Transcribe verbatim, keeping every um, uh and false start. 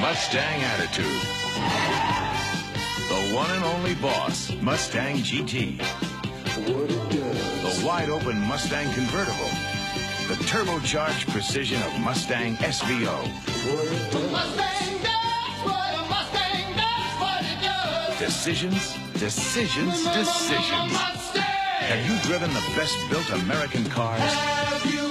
Mustang attitude. The one and only boss, Mustang G T. The wide-open Mustang convertible. The turbocharged precision of Mustang S V O. Mustang, that's what a Mustang, that's what it does. Decisions, decisions, decisions. Have you driven the best-built American cars? Have you?